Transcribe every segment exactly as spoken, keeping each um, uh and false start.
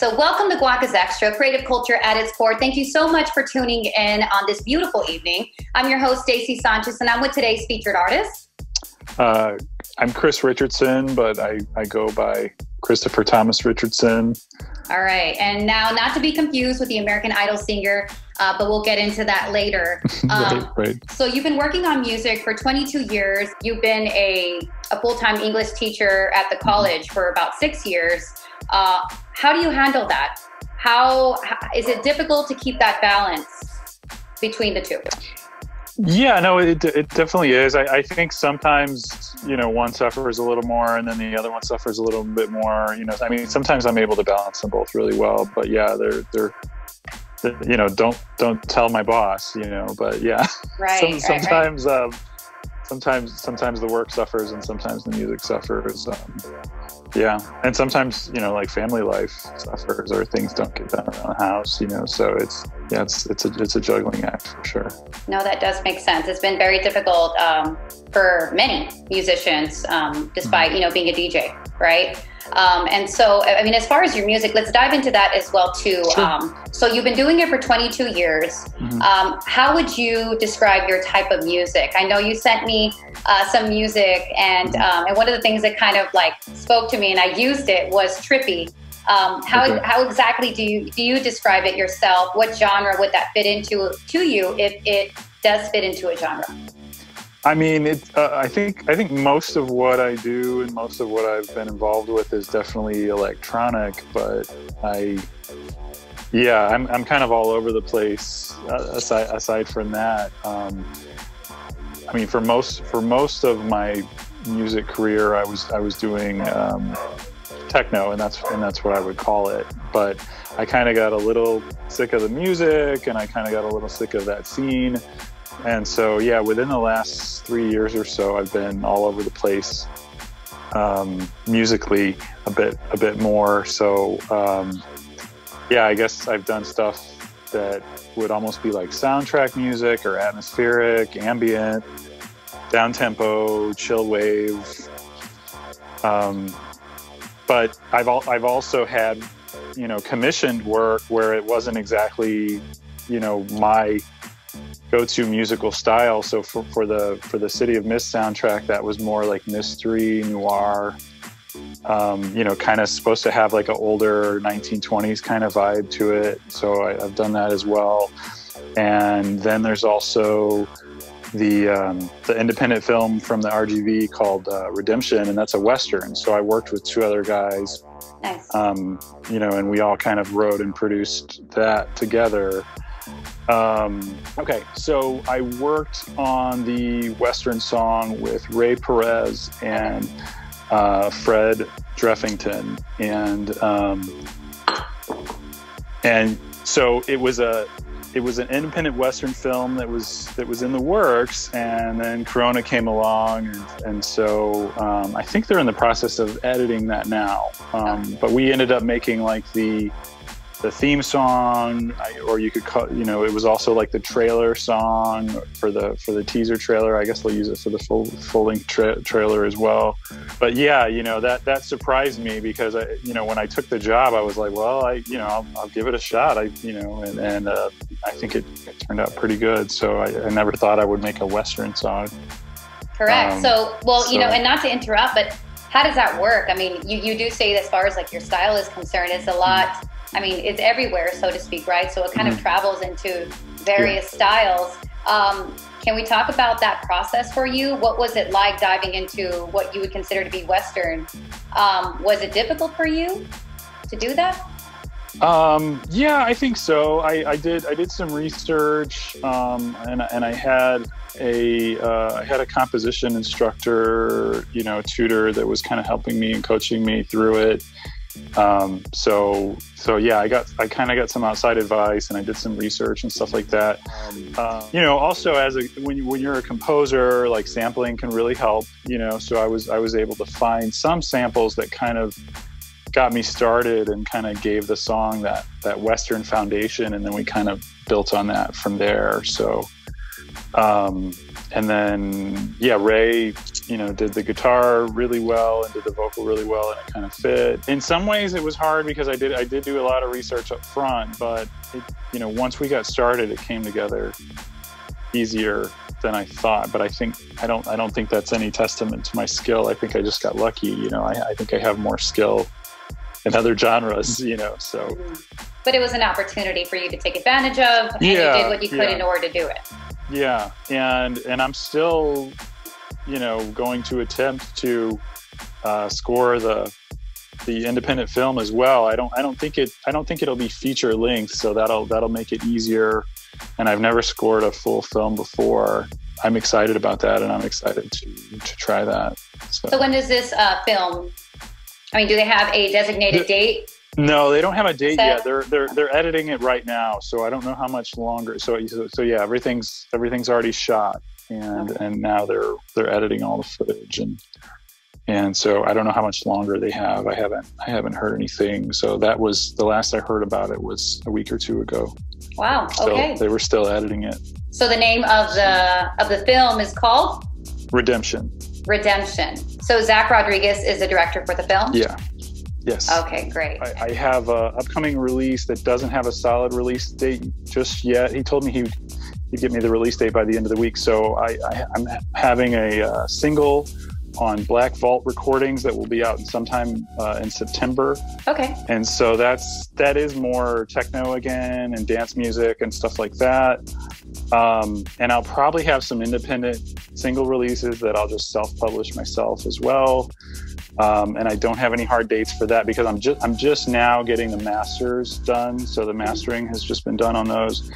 so welcome to Guac is Extra, creative culture at its core. Thank you so much for tuning in on this beautiful evening. I'm your host, Stacey Sanchez, and I'm with today's featured artist. Uh, I'm Chris Richardson, but I, I go by Christopher Thomas Richardson. All right, and now not to be confused with the American Idol singer, uh, but we'll get into that later. Um, right, right. So you've been working on music for twenty-two years. You've been a, a full-time English teacher at the college for about six years. Uh, how do you handle that? How, how is it difficult to keep that balance between the two? Yeah, no, it, it definitely is. I, I think sometimes, you know, one suffers a little more and then the other one suffers a little bit more, you know. I mean, sometimes I'm able to balance them both really well, but yeah, they're, they're, they're you know, don't, don't tell my boss, you know, but yeah. Right. Some, right sometimes, right. Um, sometimes, sometimes the work suffers and sometimes the music suffers. Um, yeah. And sometimes, you know, like family life suffers or things don't get done around the house, you know, so it's, yeah, it's, it's a, it's a juggling act for sure. No, that does make sense. It's been very difficult, um, for many musicians, um, despite, mm-hmm. you know, being a D J, right? Um, and so, I mean, as far as your music, let's dive into that as well too. Sure. Um, so you've been doing it for twenty-two years. Mm-hmm. Um, how would you describe your type of music? I know you sent me uh, some music and, um, and one of the things that kind of like spoke to me and I used it was trippy. Um, how, okay. how exactly do you, do you describe it yourself? What genre would that fit into to you if it does fit into a genre? I mean, it, uh, I think I think most of what I do and most of what I've been involved with is definitely electronic, but I, yeah, I'm, I'm kind of all over the place uh, aside, aside from that. Um, I mean, for most for most of my music career, I was I was doing um, techno, and that's and that's what I would call it. But I kind of got a little sick of the music, and I kind of got a little sick of that scene. And so, yeah, within the last three years or so, I've been all over the place um, musically a bit, a bit more. So, um, yeah, I guess I've done stuff that would almost be like soundtrack music or atmospheric, ambient, down-tempo, chill wave. Um, but I've al I've also had, you know, commissioned work where it wasn't exactly, you know, my go-to musical style. So for, for the for the City of Mist soundtrack, that was more like mystery noir, um, you know, kind of supposed to have like an older nineteen twenties kind of vibe to it. So I, I've done that as well. And then there's also the um, the independent film from the R G V called uh, Redemption, and that's a western. So I worked with two other guys, nice. um, you know, and we all kind of wrote and produced that together. Um, okay, so I worked on the Western song with Ray Perez and uh, Fred Dreffington, and um, and so it was a it was an independent Western film that was that was in the works, and then Corona came along, and, and so um, I think they're in the process of editing that now. Um, but we ended up making like the. the theme song, or you could call, you know, it was also like the trailer song for the for the teaser trailer. I guess they'll use it for the full full length tra trailer as well. But yeah, you know, that that surprised me because I, you know, when I took the job, I was like, well, I, you know, I'll, I'll give it a shot. I, you know, and, and uh, I think it, it turned out pretty good. So I, I never thought I would make a Western song. Correct. Um, so, well, so. you know, and not to interrupt, but how does that work? I mean, you you do say that as far as like your style is concerned, it's a lot. I mean, it's everywhere, so to speak, right? So it kind mm-hmm. of travels into various yeah. styles. Um, can we talk about that process for you? What was it like diving into what you would consider to be Western? Um, was it difficult for you to do that? Um, yeah, I think so. I, I did. I did some research, um, and and I had a uh, I had a composition instructor, you know, tutor that was kind of helping me and coaching me through it. Um, so, so yeah, I got, I kind of got some outside advice and I did some research and stuff like that. Um, you know, also as a, when you, when you're a composer, like sampling can really help, you know, so I was, I was able to find some samples that kind of got me started and kind of gave the song that, that Western foundation. And then we kind of built on that from there. So, um, and then, yeah, Ray, you know, did the guitar really well and did the vocal really well, and it kind of fit. In some ways it was hard because I did I did do a lot of research up front, but it, you know, once we got started, it came together easier than I thought. But I think I don't I don't think that's any testament to my skill. I think I just got lucky. You know, I, I think I have more skill in other genres, you know, so. But it was an opportunity for you to take advantage of, and yeah, you did what you could yeah. in order to do it. Yeah, and and I'm still, you know, going to attempt to uh, score the the independent film as well. I don't I don't think it I don't think it'll be feature length, so that'll that'll make it easier. And I've never scored a full film before. I'm excited about that, and I'm excited to to try that. So, so when does this uh, film? I mean, do they have a designated the, date? No, they don't have a date so, yet. They're they're they're editing it right now, so I don't know how much longer. So so, so yeah, everything's everything's already shot, and okay. and now they're they're editing all the footage, and and so I don't know how much longer they have. I haven't I haven't heard anything. So that was the last I heard about it was a week or two ago. Wow. Still, okay. They were still editing it. So the name of the of the film is called Redemption. Redemption. So Zach Rodriguez is the director for the film? Yeah. Yes. Okay, great. I, I have an upcoming release that doesn't have a solid release date just yet. He told me he would, he'd get me the release date by the end of the week. So I, I, I'm having a uh, single on Black Vault Recordings that will be out sometime uh, in September. Okay. And so that's that is more techno again and dance music and stuff like that. Um, and I'll probably have some independent single releases that I'll just self-publish myself as well. Um, and I don't have any hard dates for that because I'm just I'm just now getting the masters done. So the mastering has just been done on those,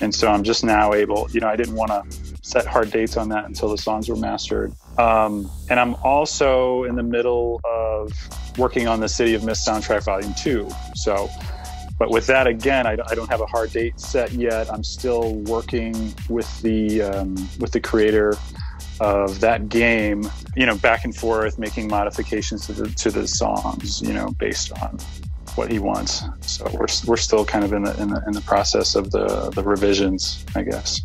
and so I'm just now able. You know, I didn't want to set hard dates on that until the songs were mastered. Um, and I'm also in the middle of working on the City of Mist soundtrack volume two. So, but with that, again, I, I don't have a hard date set yet. I'm still working with the um, with the creator of that game, you know, back and forth, making modifications to the to the songs, you know, based on what he wants. So we're we're still kind of in the in the in the process of the the revisions, I guess.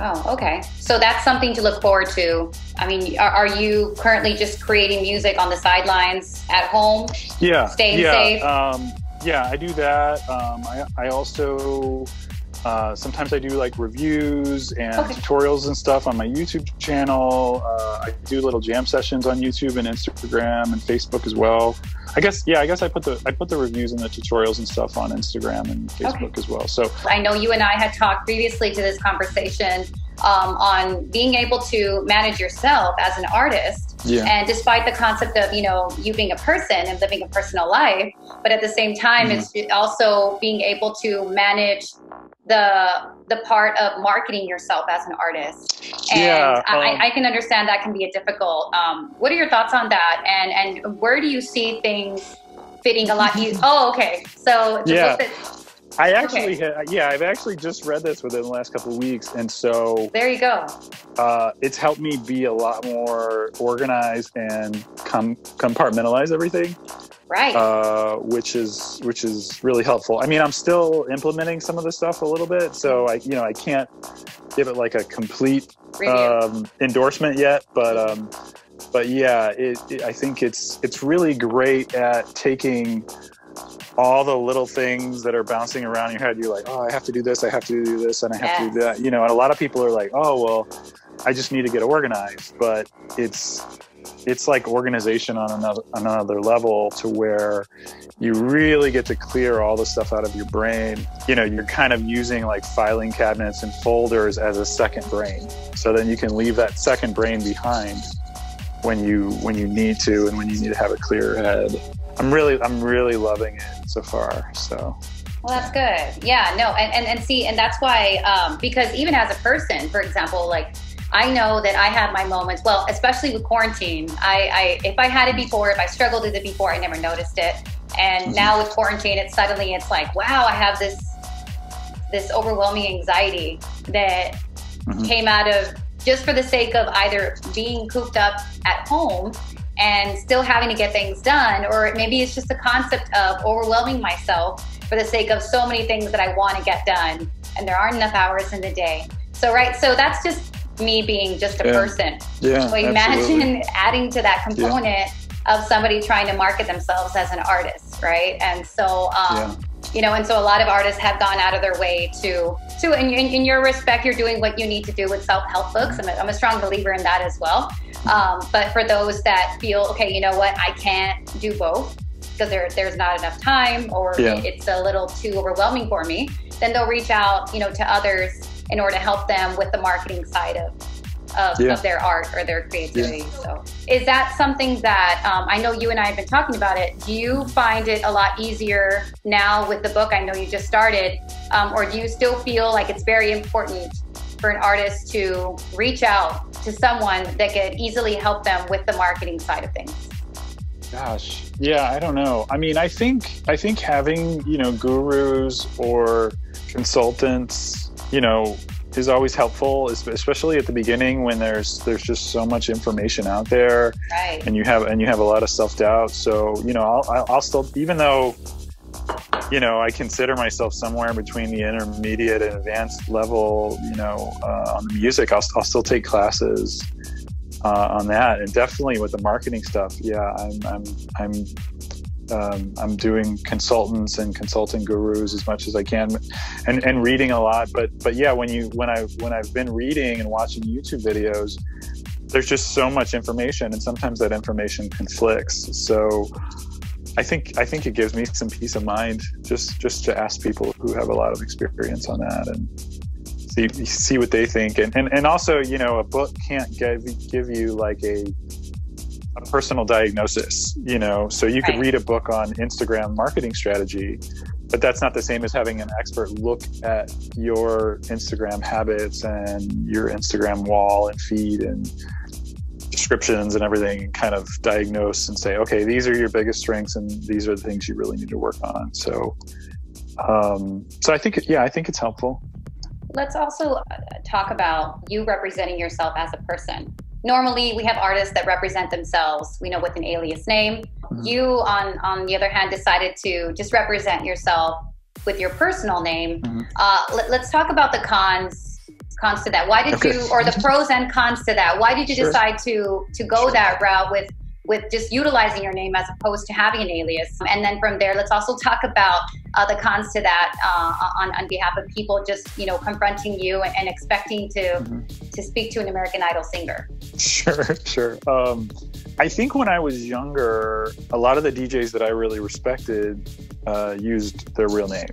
Oh, okay. So that's something to look forward to. I mean, are, are you currently just creating music on the sidelines at home? Yeah. Staying yeah, safe. Um, yeah, I do that. Um, I I also. Uh, sometimes I do like reviews and okay. tutorials and stuff on my YouTube channel. Uh, I do little jam sessions on YouTube and Instagram and Facebook as well. I guess, yeah, I guess I put the I put the reviews and the tutorials and stuff on Instagram and Facebook okay. as well. So I know you and I had talked previously to this conversation um, on being able to manage yourself as an artist. Yeah. And despite the concept of, you know, you being a person and living a personal life, but at the same time, mm-hmm. it's also being able to manage the the part of marketing yourself as an artist, and yeah, um, I, I can understand that can be a difficult. Um, what are your thoughts on that? And and where do you see things fitting a lot? You, oh, okay. So just yeah, the, I actually okay. had, yeah I've actually just read this within the last couple of weeks, and so there you go. Uh, it's helped me be a lot more organized and com compartmentalize everything. Right. Uh, which is which is really helpful. I mean, I'm still implementing some of the stuff a little bit, so I you know I can't give it like a complete um, endorsement yet, but um, but yeah, it, it, I think it's it's really great at taking all the little things that are bouncing around in your head. You're like, oh, I have to do this, I have to do this, and I have yes. to do that. You know, and a lot of people are like, oh, well, I just need to get organized, but it's. It's like organization on another, on another level, to where you really get to clear all the stuff out of your brain. You know, you're kind of using like filing cabinets and folders as a second brain. So then you can leave that second brain behind when you when you need to, and when you need to have a clearer head. I'm really I'm really loving it so far. So. Well, that's good. Yeah. No. And and, and see, and that's why um, because even as a person, for example, like. I know that I have my moments, well, especially with quarantine. I, I, if I had it before, if I struggled with it before, I never noticed it. And mm-hmm. now with quarantine, it's suddenly, it's like, wow, I have this, this overwhelming anxiety that mm-hmm. came out of just for the sake of either being cooped up at home and still having to get things done, or maybe it's just the concept of overwhelming myself for the sake of so many things that I want to get done, and there aren't enough hours in the day. So, right, so that's just, me being just a yeah. person. Yeah, so imagine absolutely. adding to that component yeah. of somebody trying to market themselves as an artist, right? And so, um, yeah. you know, and so a lot of artists have gone out of their way to, to in, in, in your respect, you're doing what you need to do with self-help books. I'm a, I'm a strong believer in that as well. Um, but for those that feel, okay, you know what, I can't do both because there, there's not enough time, or yeah. it's a little too overwhelming for me, then they'll reach out, you know, to others in order to help them with the marketing side of, of, yeah. of their art or their creativity. Yeah. So is that something that, um, I know you and I have been talking about it. Do you find it a lot easier now with the book? I know you just started, um, or do you still feel like it's very important for an artist to reach out to someone that could easily help them with the marketing side of things? Gosh, yeah, I don't know. I mean, I think, I think having, you know, gurus or consultants, you know, is always helpful, especially at the beginning when there's there's just so much information out there, right. and you have and you have a lot of self-doubt. So, you know, I'll, I'll still, even though, you know, I consider myself somewhere between the intermediate and advanced level, you know, uh, on the music, I'll, I'll still take classes uh, on that, and definitely with the marketing stuff. Yeah, I'm I'm I'm. Um, I'm doing consultants and consulting gurus as much as I can, and, and reading a lot. But but yeah, when you when I when I've been reading and watching YouTube videos, there's just so much information, and sometimes that information conflicts. So I think I think it gives me some peace of mind just just to ask people who have a lot of experience on that and see see what they think. And and, and also, you know, a book can't give give you like a a personal diagnosis, you know, so you could right. read a book on Instagram marketing strategy, but that's not the same as having an expert look at your Instagram habits and your Instagram wall and feed and descriptions and everything, and kind of diagnose and say, okay, these are your biggest strengths and these are the things you really need to work on. So, um, so I think, yeah, I think it's helpful. Let's also talk about you representing yourself as a person. Normally, we have artists that represent themselves, we know, with an alias name. Mm-hmm. You, on, on the other hand, decided to just represent yourself with your personal name. Mm-hmm. uh, let, let's talk about the cons, cons to that. Why did okay. you, or the pros and cons to that? Why did you sure. decide to to go sure. that route with, with just utilizing your name as opposed to having an alias? And then from there, let's also talk about uh, the cons to that uh, on, on behalf of people just, you know, confronting you and, and expecting to, mm-hmm. to speak to an American Idol singer. Sure, sure. Um, I think when I was younger, a lot of the D Js that I really respected uh, used their real name.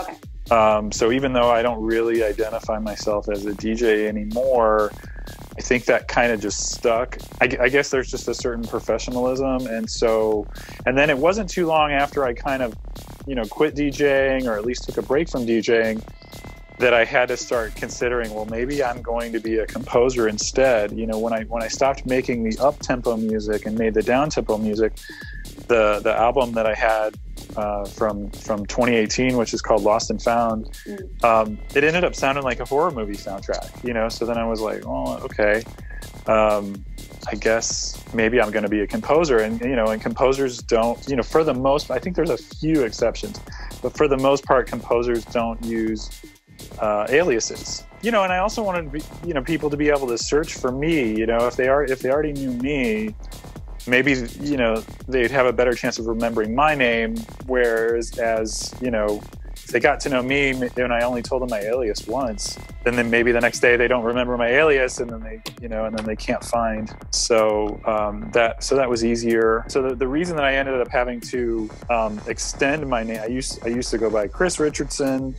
Okay. Um, so even though I don't really identify myself as a D J anymore, I think that kind of just stuck. I, I guess there's just a certain professionalism. And so, and then it wasn't too long after I kind of, you know, quit DJing, or at least took a break from DJing, that I had to start considering, well, maybe I'm going to be a composer instead. You know, when I when I stopped making the up-tempo music and made the down-tempo music, the the album that I had uh, from from twenty eighteen, which is called Lost and Found, um, it ended up sounding like a horror movie soundtrack. You know, so then I was like, oh, okay, um, I guess maybe I'm going to be a composer. And you know, and composers don't, you know, for the most, I think there's a few exceptions, but for the most part, composers don't use Uh, aliases, you know, and I also wanted, be, you know, people to be able to search for me, you know, if they are, if they already knew me, maybe, you know, they'd have a better chance of remembering my name. Whereas, as you know, if they got to know me and I only told them my alias once, then then maybe the next day they don't remember my alias, and then they, you know, and then they can't find. So um, that, so that was easier. So the, the reason that I ended up having to um, extend my name, I used I used to go by Chris Richardson.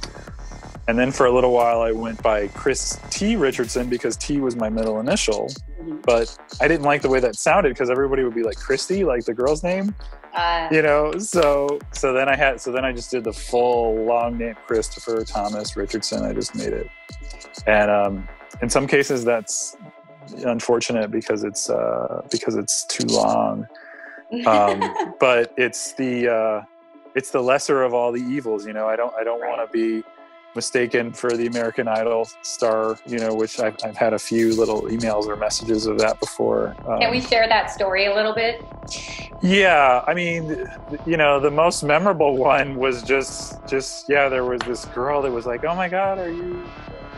And then for a little while, I went by Chris T. Richardson because T was my middle initial. Mm-hmm. But I didn't like the way that sounded because everybody would be like Christy, like the girl's name, uh, you know. So so then I had so then I just did the full long name Christopher Thomas Richardson. I just made it, and um, in some cases that's unfortunate because it's uh, because it's too long. Um, but it's the uh, it's the lesser of all the evils, you know. I don't I don't right. want to be mistaken for the American Idol star, you know, which I've, I've had a few little emails or messages of that before. Um, Can we share that story a little bit? Yeah, I mean, you know, the most memorable one was just, just yeah, there was this girl that was like, oh my God, are you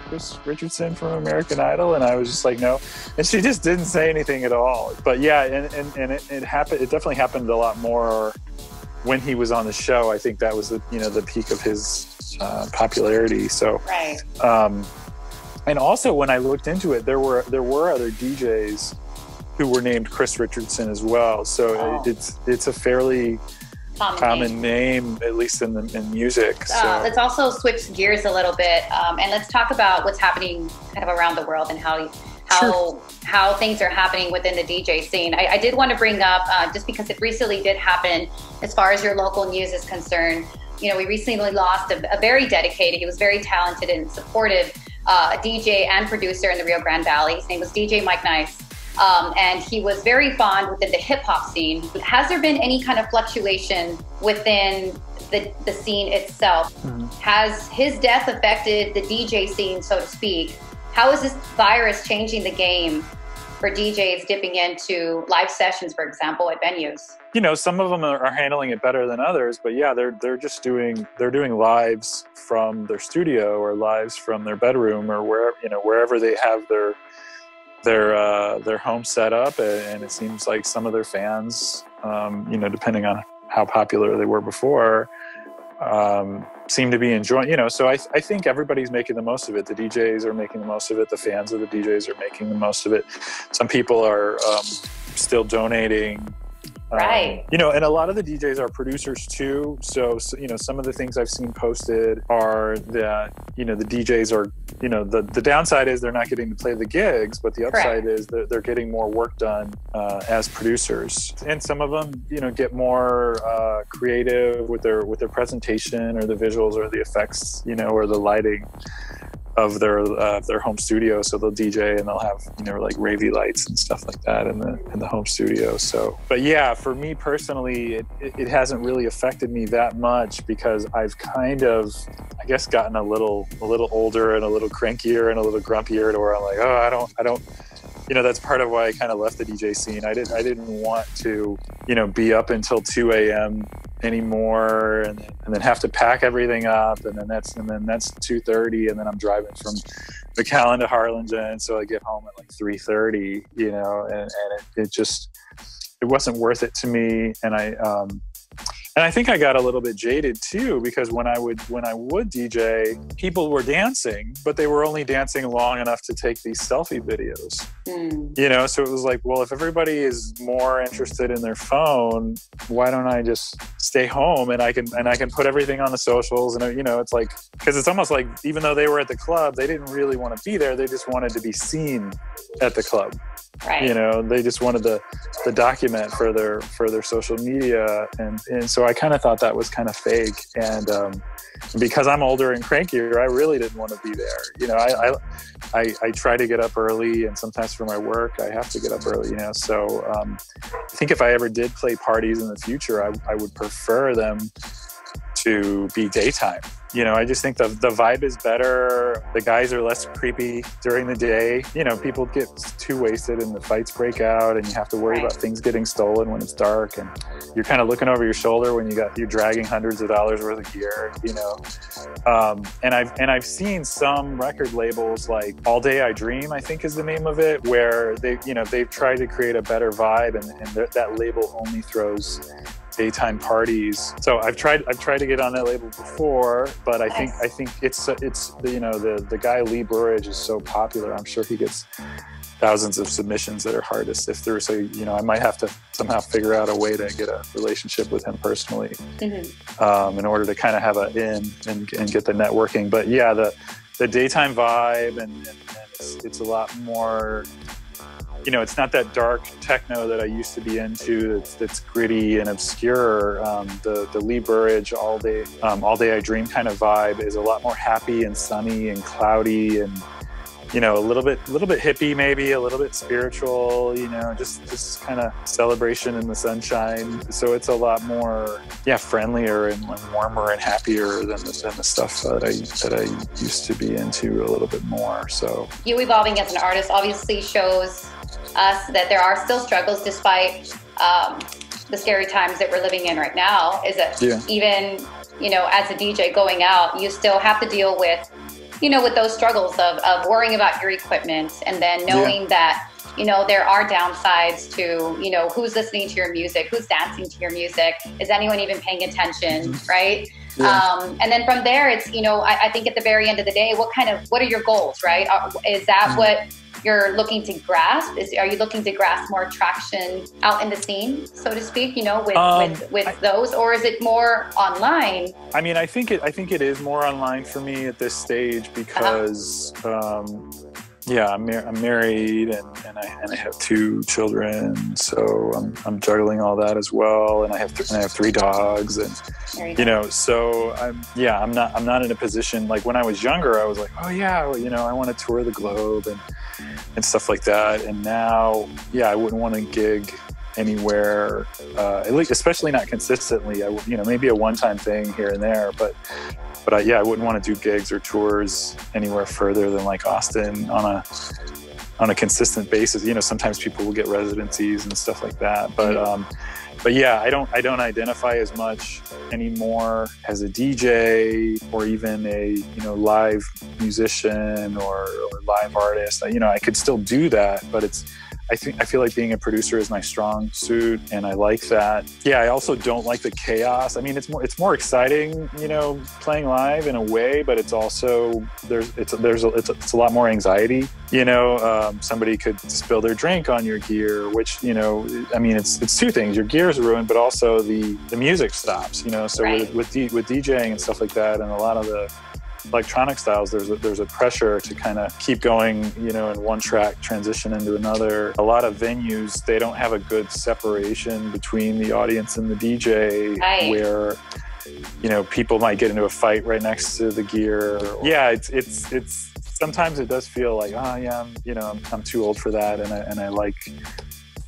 Chris Richardson from American Idol? And I was just like, no. And she just didn't say anything at all. But yeah, and, and, and it, it happened, it definitely happened a lot more when he was on the show. I think that was the, you know, the peak of his uh, popularity. So, right. Um, and also when I looked into it, there were, there were other D Js who were named Chris Richardson as well. So oh. it's, it's a fairly common, common name. name, at least in the, in music. So. Uh, let's also switch gears a little bit. Um, and let's talk about what's happening kind of around the world and how, how, sure. how things are happening within the D J scene. I, I did want to bring up, uh, just because it recently did happen, as far as your local news is concerned, you know, we recently lost a, a very dedicated, he was very talented and supportive, uh, D J and producer in the Rio Grande Valley. His name was D J Mike Nice. Um, and he was very fond within the hip hop scene. Has there been any kind of fluctuation within the, the scene itself? Mm-hmm. Has his death affected the D J scene, so to speak? How is this virus changing the game for D Js dipping into live sessions, for example, at venues? You know, some of them are handling it better than others, but yeah, they're they're just doing they're doing lives from their studio or lives from their bedroom or wherever, you know, wherever they have their their uh, their home set up, and it seems like some of their fans, um, you know, depending on how popular they were before, um, seem to be enjoying, you know, so I, th I think everybody's making the most of it. The D Js are making the most of it. The fans of the D Js are making the most of it. Some people are um, still donating. Right. Um, you know, and a lot of the D Js are producers too. So, so, you know, some of the things I've seen posted are that, you know, the D Js are, you know, the, the downside is they're not getting to play the gigs, but the upside Correct. Is they're, they're getting more work done uh, as producers. And some of them, you know, get more uh, creative with their, with their presentation or the visuals or the effects, you know, or the lighting of their uh, their home studio. So they'll D J and they'll have, you know, like ravey lights and stuff like that in the in the home studio. So, but yeah, for me personally, it, it hasn't really affected me that much because I've kind of, I guess, gotten a little a little older and a little crankier and a little grumpier to where I'm like, oh, I don't I don't. You know, that's part of why I kind of left the D J scene. I didn't, I didn't want to, you know, be up until two A M anymore, and, and then have to pack everything up, and then that's, and then that's two thirty, and then I'm driving from McAllen to Harlingen, so I get home at like three thirty, you know, and, and it, it just, it wasn't worth it to me, and I, um, and I think I got a little bit jaded too, because when I would when I would D J, people were dancing, but they were only dancing long enough to take these selfie videos. Mm. You know, so it was like, well, if everybody is more interested in their phone, why don't I just stay home and I can and I can put everything on the socials? And you know, it's like, because it's almost like even though they were at the club, they didn't really want to be there. They just wanted to be seen at the club. Right. You know, they just wanted the the document for their for their social media, and and so I kind of thought that was kind of fake. And um, because I'm older and crankier, I really didn't want to be there. You know, I I, I I try to get up early, and sometimes for my work, I have to get up early. You know, so um, I think if I ever did play parties in the future, I I would prefer them to be daytime. You know, I just think the, the vibe is better. The guys are less creepy during the day. You know, people get too wasted and the fights break out, and you have to worry right. about things getting stolen when it's dark, and you're kind of looking over your shoulder when you got, you're dragging hundreds of dollars worth of gear, you know. Um, and, I've, and I've seen some record labels like All Day I Dream, I think is the name of it, where they, you know, they've tried to create a better vibe, and, and th that label only throws daytime parties. So I've tried I've tried to get on that label before, but I think I think it's it's you know, the the guy Lee Burridge is so popular. I'm sure he gets thousands of submissions that are hard to sift through. So, you know, I might have to somehow figure out a way to get a relationship with him personally, mm-hmm. um, in order to kind of have an in and, and get the networking. But yeah, the the daytime vibe, and, and, and it's, it's a lot more. You know, it's not that dark techno that I used to be into. That's, that's gritty and obscure. Um, the the Lee Burridge all day, um, all day I dream kind of vibe is a lot more happy and sunny and cloudy, and you know, a little bit, little bit hippie, maybe a little bit spiritual. You know, just just kind of celebration in the sunshine. So it's a lot more, yeah, friendlier and warmer and happier than the, than the stuff that I that I used to be into a little bit more. So you evolving as an artist obviously shows us that there are still struggles despite um, the scary times that we're living in right now. Is that yeah. even, you know, as a D J going out, you still have to deal with you know, with those struggles of, of worrying about your equipment and then knowing yeah. that, you know, there are downsides to, you know, who's listening to your music, who's dancing to your music, is anyone even paying attention, right? Yeah. Um, and then from there, it's, you know, I, I think at the very end of the day, what kind of, what are your goals, right? Is that what you're looking to grasp? Is, are you looking to grasp more traction out in the scene, so to speak, you know, with, um, with, with I, those, or is it more online? I mean, I think it, I think it is more online for me at this stage because, uh-huh. um, yeah, I'm, mar I'm married and, and, I, and I have two children, so I'm, I'm juggling all that as well. And I have, th and I have three dogs, and you, you know, so I'm, yeah, I'm not, I'm not in a position like when I was younger, I was like, oh yeah, well, you know, I want to tour the globe and, and stuff like that. And now, yeah, I wouldn't want to gig anywhere, uh, at least, especially not consistently. I, you know, maybe a one-time thing here and there, but. But I, yeah, I wouldn't want to do gigs or tours anywhere further than like Austin on a on a consistent basis. You know, sometimes people will get residencies and stuff like that. But um, but yeah, I don't I don't identify as much anymore as a D J or even a you know live musician or, or live artist. You know, I could still do that, but it's. I think I feel like being a producer is my strong suit, and I like that. Yeah, I also don't like the chaos. I mean, it's more it's more exciting, you know, playing live in a way, but it's also there's it's there's a, it's, a, it's a lot more anxiety. You know, um, somebody could spill their drink on your gear, which you know, I mean, it's it's two things: your gear's ruined, but also the the music stops. You know, so right. with with, D, with DJing and stuff like that, and a lot of the electronic styles, there's a, there's a pressure to kind of keep going, you know, in one track, transition into another. A lot of venues, they don't have a good separation between the audience and the D J, right. where, you know, people might get into a fight right next to the gear. Or, yeah, it's, it's, it's, sometimes it does feel like, oh yeah, I'm, you know, I'm, I'm too old for that. And I, and I like,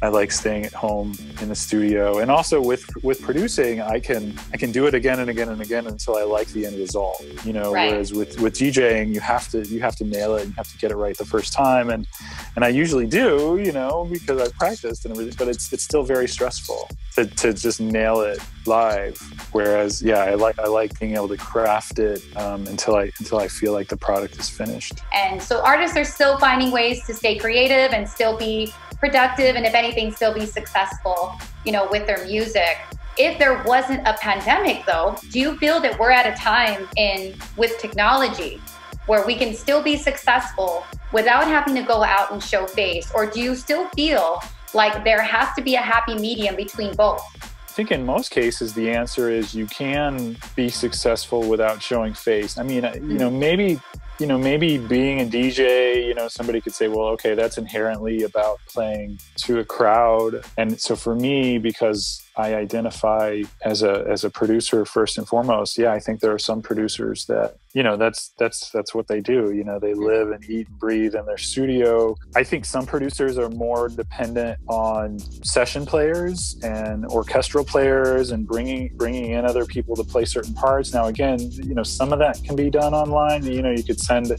I like staying at home in the studio. And also with, with producing, I can I can do it again and again and again until I like the end result. You know, right. whereas with, with DJing, you have to you have to nail it and you have to get it right the first time. And and I usually do, you know, because I've practiced and everything, but it's it's still very stressful to, to just nail it live. Whereas yeah, I like I like being able to craft it um, until I until I feel like the product is finished. And so artists are still finding ways to stay creative and still be productive and if anything still be successful, you know, with their music. If there wasn't a pandemic though, do you feel that we're at a time in with technology where we can still be successful without having to go out and show face? Or do you still feel like there has to be a happy medium between both? I think in most cases, the answer is you can be successful without showing face. I mean, you know, maybe You know, maybe being a D J, you know, somebody could say, well, okay, that's inherently about playing to a crowd. And so for me, because I identify as a as a producer first and foremost, yeah, I think there are some producers that, you know, that's that's that's what they do. You know, they live and eat and breathe in their studio. I think some producers are more dependent on session players and orchestral players and bringing bringing in other people to play certain parts. Now, again, you know, some of that can be done online. You know, you could send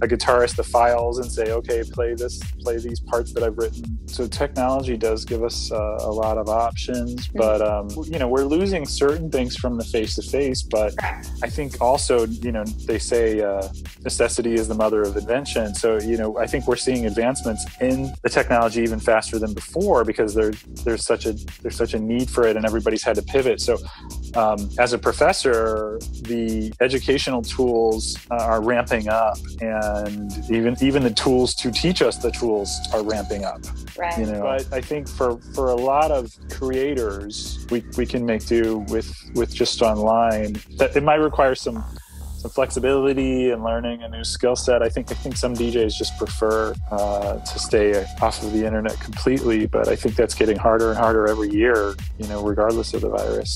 a guitarist the files and say, okay, play this, play these parts that I've written. So technology does give us uh, a lot of options, but um, you know, we're losing certain things from the face-to-face. But I think also, you know, they say uh, necessity is the mother of invention. So you know, I think we're seeing advancements in the technology even faster than before because there there's such a there's such a need for it, and everybody's had to pivot. So um, as a professor, the educational tools uh, are ramping up, and And even even the tools to teach us the tools are ramping up. Right. You know, but I think for for a lot of creators, we we can make do with with just online. That it might require some some flexibility and learning a new skill set. I think I think some D Js just prefer uh, to stay off of the internet completely. But I think that's getting harder and harder every year. You know, regardless of the virus,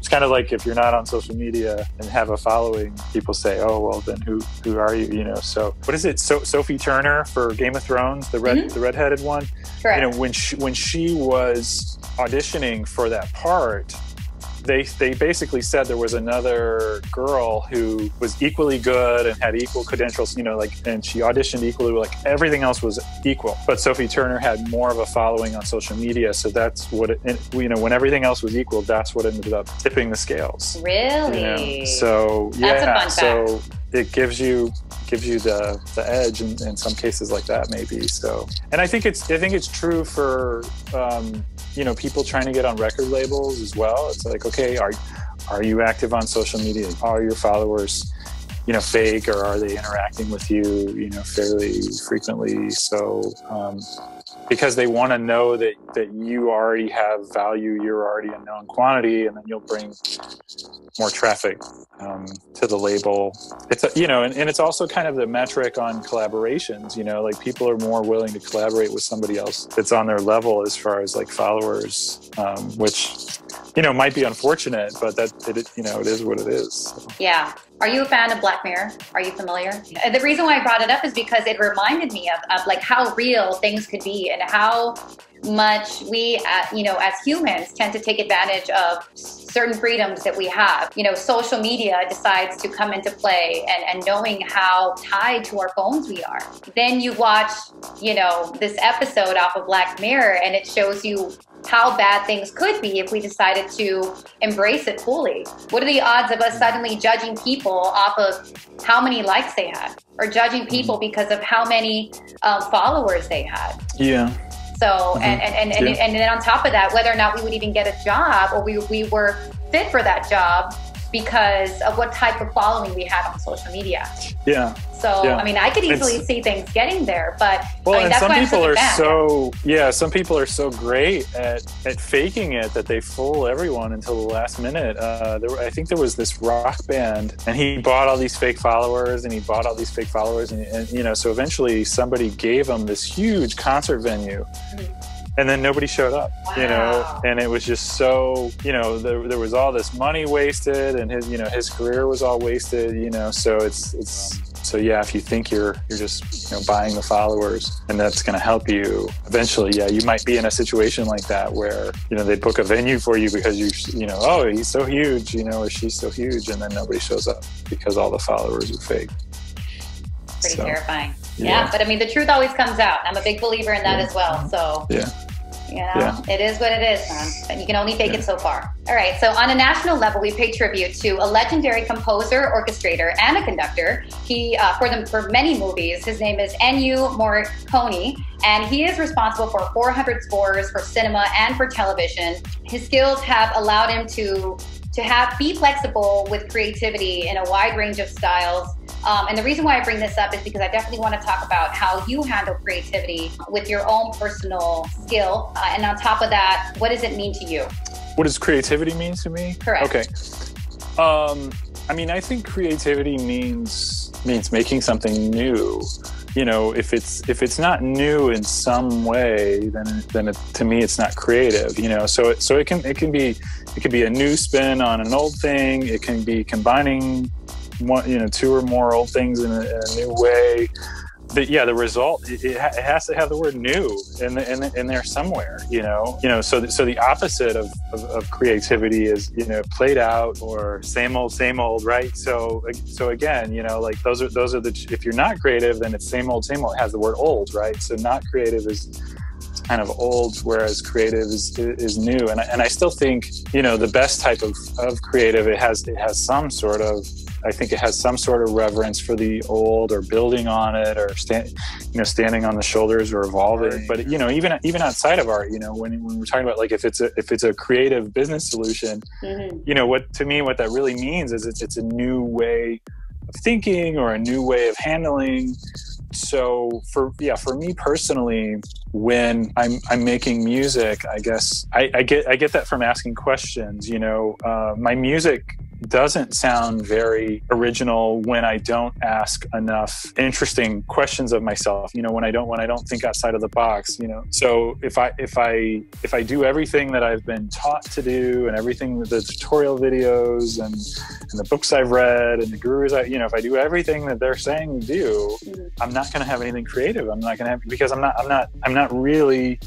it's kind of like if you're not on social media and have a following, people say, "Oh, well, then who who are you?" You know. So what is it? So Sophie Turner for Game of Thrones, the red mm-hmm. the redheaded one. Correct. You know, when she, when she was auditioning for that part. They, they basically said there was another girl who was equally good and had equal credentials, you know, like, and she auditioned equally, like everything else was equal. But Sophie Turner had more of a following on social media. So that's what, it, and, you know, when everything else was equal, that's what ended up tipping the scales. Really? You know? So, yeah. That's a fun fact. So, it gives you gives you the the edge in, in some cases like that, maybe. So, and I think it's I think it's true for um, you know, people trying to get on record labels as well. It's like, okay, are are you active on social media? Are your followers, you know, fake, or are they interacting with you, you know, fairly frequently? So, um, because they want to know that that you already have value, you're already a known quantity, and then you'll bring more traffic um, to the label. It's a, you know, and, and it's also kind of the metric on collaborations. You know, like people are more willing to collaborate with somebody else that's on their level as far as like followers, um, which, you know, might be unfortunate, but that it, you know, it is what it is. So. Yeah. Are you a fan of Black Mirror? Are you familiar? The reason why I brought it up is because it reminded me of, of like how real things could be and how much we, uh, you know, as humans tend to take advantage of certain freedoms that we have. You know, social media decides to come into play, and, and knowing how tied to our phones we are. Then you watch, you know, this episode off of Black Mirror, and it shows you how bad things could be if we decided to embrace it fully. What are the odds of us suddenly judging people off of how many likes they had, or judging people because of how many uh, followers they had? Yeah. So, mm-hmm. and, and, and, yeah. and, and then on top of that, whether or not we would even get a job, or we, we were fit for that job because of what type of following we had on social media. Yeah. So, yeah. I mean, I could easily it's, see things getting there, but well, I mean, that's some why people I'm are back. so, yeah, some people are so great at, at faking it that they fool everyone until the last minute. Uh, there were, I think there was this rock band, and he bought all these fake followers and he bought all these fake followers. And, and you know, so eventually somebody gave him this huge concert venue. Mm-hmm. And then nobody showed up, wow. you know, and it was just so, you know, there, there was all this money wasted, and his, you know, his career was all wasted, you know, so it's, it's, so yeah, if you think you're, you're just, you know, buying the followers and that's going to help you eventually, yeah, you might be in a situation like that where, you know, they book a venue for you because you, you know, oh, he's so huge, you know, or she's so huge, and then nobody shows up because all the followers are fake. Pretty so, terrifying. Yeah. yeah. But I mean, the truth always comes out. I'm a big believer in that yeah. as well. So. Yeah. You know, yeah. it is what it is, man. But you can only fake yeah. it so far. All right, so on a national level, we pay tribute to a legendary composer, orchestrator, and a conductor. He, uh, for them, for many movies, his name is Ennio Morricone, and he is responsible for four hundred scores for cinema and for television. His skills have allowed him to, to have, be flexible with creativity in a wide range of styles. Um, and the reason why I bring this up is because I definitely want to talk about how you handle creativity with your own personal skill. Uh, and on top of that, what does it mean to you? What does creativity mean to me? Correct. Okay. Um, I mean, I think creativity means means making something new. You know, if it's if it's not new in some way, then then it, to me, it's not creative. You know, so it, so it can it can be it can be a new spin on an old thing. It can be combining one, you know, two or more old things in a, in a new way. But yeah, the result, it, it has to have the word new in, the, in, the, in there somewhere, you know? You know, so the, so the opposite of, of, of creativity is, you know, played out or same old, same old, right? So so again, you know, like those are, those are the, if you're not creative, then it's same old, same old. It has the word old, right? So not creative is kind of old, whereas creative is, is new. And I, and I still think, you know, the best type of, of creative, it has it has some sort of, I think it has some sort of reverence for the old, or building on it, or stand, you know, standing on the shoulders, or evolving. But you know, even even outside of art, you know, when, when we're talking about like if it's a if it's a creative business solution, mm-hmm. you know, what to me what that really means is it's, it's a new way of thinking or a new way of handling. So for yeah, for me personally, when I'm I'm making music, I guess I, I get I get that from asking questions. You know, uh, my music doesn't sound very original when I don't ask enough interesting questions of myself. You know, when I don't when I don't think outside of the box. You know, so if I if I if I do everything that I've been taught to do, and everything with the tutorial videos and, and the books I've read and the gurus, I you know if I do everything that they're saying to do, I'm not going to have anything creative. I'm not going to have because I'm not I'm not I'm not really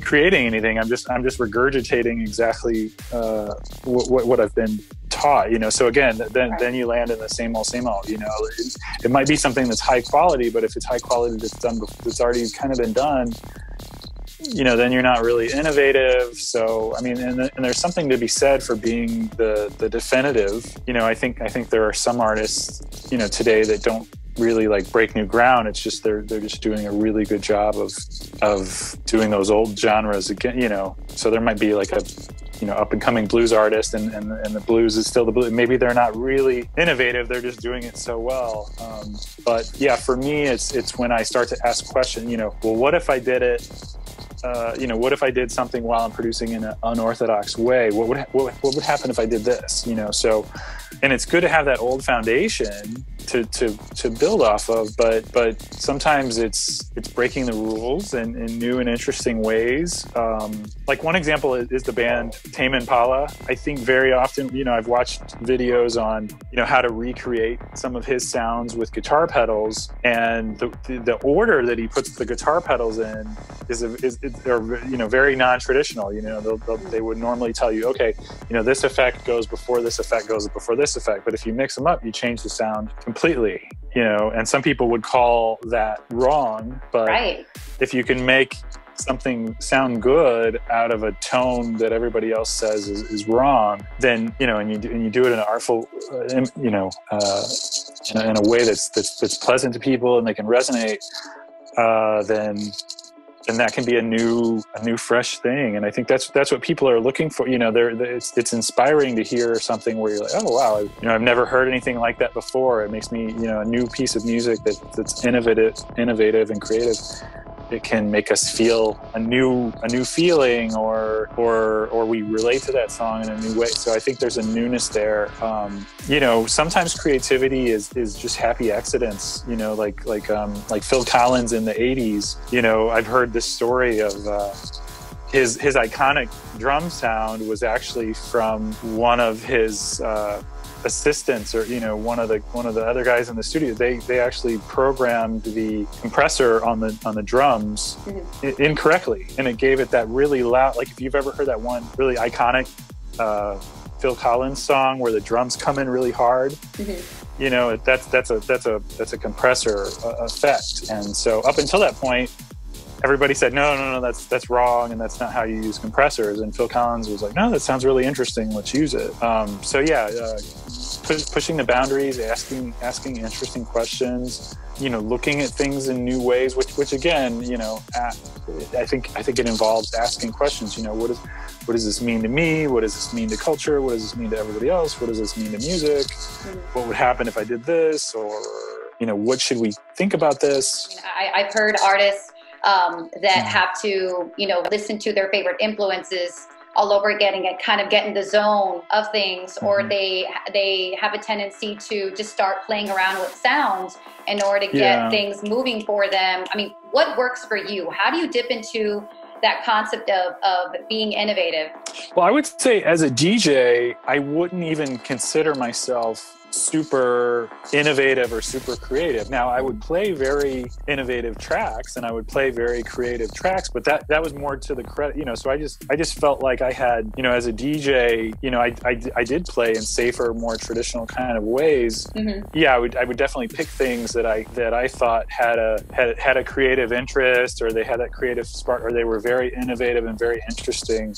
creating anything. I'm just I'm just regurgitating exactly uh, what, what what I've been taught, you know. So again, then right. then you land in the same old, same old. You know, it, it might be something that's high quality, but if it's high quality that's done, that's already kind of been done, you know, then you're not really innovative. So, I mean, and, and there's something to be said for being the, the definitive. You know, I think, I think there are some artists, you know, today that don't really like break new ground. It's just they're they're just doing a really good job of of doing those old genres again, you know. So there might be like a, you know, up and coming blues artist, and, and and the blues is still the blues. Maybe they're not really innovative, they're just doing it so well. Um, but yeah, for me, it's it's when I start to ask questions, you know, well, what if I did it? Uh, you know, what if I did something while I'm producing in an unorthodox way? What would what, what would happen if I did this? You know, so, and it's good to have that old foundation to to to build off of, but but sometimes it's it's breaking the rules in, in new and interesting ways. Um, like one example is, is the band Tame Impala. I think very often, you know, I've watched videos on, you know, how to recreate some of his sounds with guitar pedals, and the the, the order that he puts the guitar pedals in is a, is they're, you know, very non-traditional. You know, they'll, they'll, they would normally tell you, okay, you know, this effect goes before this effect goes before this effect, but if you mix them up, you change the sound completely, you know. And some people would call that wrong, but right. If you can make something sound good out of a tone that everybody else says is, is wrong, then, you know, and you do, and you do it in an artful, uh, in, you know, uh, in, a, in a way that's, that's that's pleasant to people and they can resonate, uh, then. And that can be a new, a new, fresh thing. And I think that's that's what people are looking for. You know, they're, it's it's inspiring to hear something where you're like, oh wow, you know, I've never heard anything like that before. It makes me, you know, a new piece of music that that's innovative, innovative and creative. It can make us feel a new, a new feeling, or or or we relate to that song in a new way. So I think there's a newness there. Um, you know, sometimes creativity is is just happy accidents. You know, like like um, like Phil Collins in the eighties. You know, I've heard this story of. Uh, His, his iconic drum sound was actually from one of his uh, assistants, or you know, one of the one of the other guys in the studio. They they actually programmed the compressor on the on the drums mm-hmm. incorrectly, and it gave it that really loud. Like if you've ever heard that one really iconic uh, Phil Collins song where the drums come in really hard. Mm-hmm. You know, that's that's a that's a that's a compressor uh, effect. And so up until that point, everybody said, no, no, no, that's that's wrong, and that's not how you use compressors. And Phil Collins was like, no, that sounds really interesting. Let's use it. Um, so yeah, uh, pu pushing the boundaries, asking asking interesting questions, you know, looking at things in new ways. Which which again, you know, at, I think I think it involves asking questions. You know, what is what does this mean to me? What does this mean to culture? What does this mean to everybody else? What does this mean to music? What would happen if I did this? Or you know, what should we think about this? I, I've heard artists. Um, that have to, you know, listen to their favorite influences all over again and kind of get in the zone of things, mm-hmm. or they they have a tendency to just start playing around with sounds in order to get yeah. things moving for them. I mean, what works for you? How do you dip into that concept of, of being innovative? Well, I would say as a D J, I wouldn't even consider myself super innovative or super creative. Now, I would play very innovative tracks and I would play very creative tracks, but that that was more to the credit, you know. So I just I just felt like I had, you know, as a D J, you know, I I, I did play in safer, more traditional kind of ways. Mm-hmm. Yeah, I would I would definitely pick things that I that I thought had a had had a creative interest, or they had that creative spark, or they were very innovative and very interesting.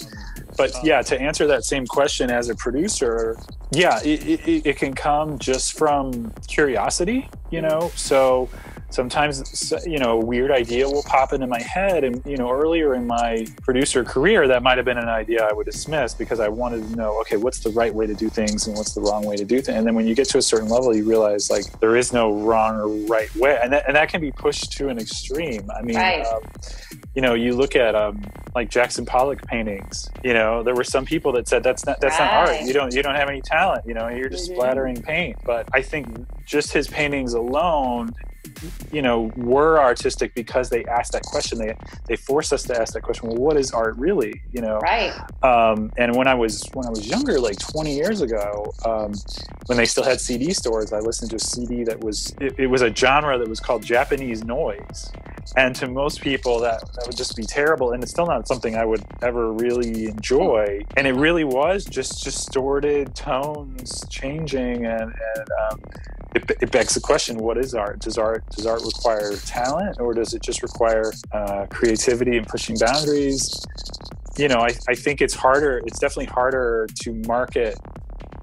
But yeah, to answer that same question as a producer, yeah, it, it, it can come just from curiosity, you know. So sometimes, you know, a weird idea will pop into my head, and you know, earlier in my producer career, that might have been an idea I would dismiss because I wanted to know, okay, what's the right way to do things and what's the wrong way to do things. And then when you get to a certain level, you realize like there is no wrong or right way, and that, and that can be pushed to an extreme. I mean, right. um, you know, you look at um, like Jackson Pollock paintings. You know, there were some people that said that's not that's right. not art. You don't you don't have any talent. You know, you're just mm-hmm. splattering paint. But I think just his paintings alone, you know, were artistic because they asked that question. They they forced us to ask that question. Well, what is art really? You know, right? Um, and when I was when I was younger, like twenty years ago, um, when they still had C D stores, I listened to a C D that was it, it was a genre that was called Japanese noise. And to most people, that that would just be terrible, and it's still not something I would ever really enjoy. And it really was just distorted tones changing, and and. Um, it, it begs the question, what is art? Does art does art require talent, or does it just require uh, creativity and pushing boundaries? You know, I, I think it's harder. It's definitely harder to market,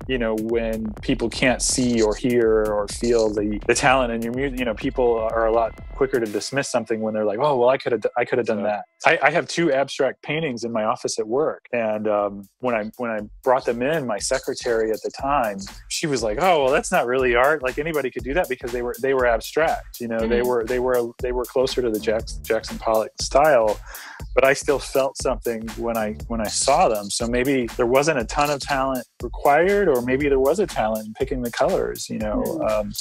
you know, when people can't see or hear or feel the, the talent in your music. You know, people are a lot quicker to dismiss something when they're like, oh, well, I could have I could have done that. I, I have two abstract paintings in my office at work. And um, when I when I brought them in, my secretary at the time, she was like, oh, well, that's not really art. Like, anybody could do that, because they were they were abstract. You know, mm-hmm. they were they were they were closer to the Jackson, Jackson Pollock style. But I still felt something when I when I saw them. So maybe there wasn't a ton of talent required, or maybe there was a talent in picking the colors. You know, mm. um,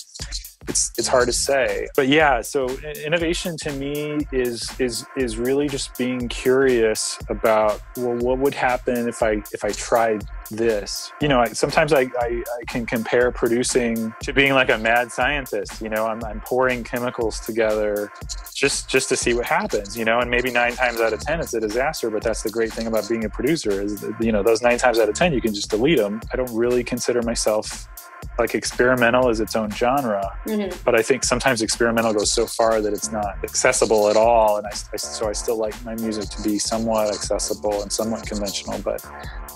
it's it's hard to say. But yeah, so innovation to me is is is really just being curious about, well, what would happen if I if I tried this? You know, I, sometimes I, I I can compare producing to being like a mad scientist. You know, I'm I'm pouring chemicals together just just to see what happens. You know, and maybe nine times out of ten it's a disaster. But that's the great thing about being a producer, is that, you know, those nine times out of ten you can just delete them. I don't really consider myself like experimental as its own genre, mm-hmm. but I think sometimes experimental goes so far that it's not accessible at all. And I, I, so I still like my music to be somewhat accessible and somewhat conventional, but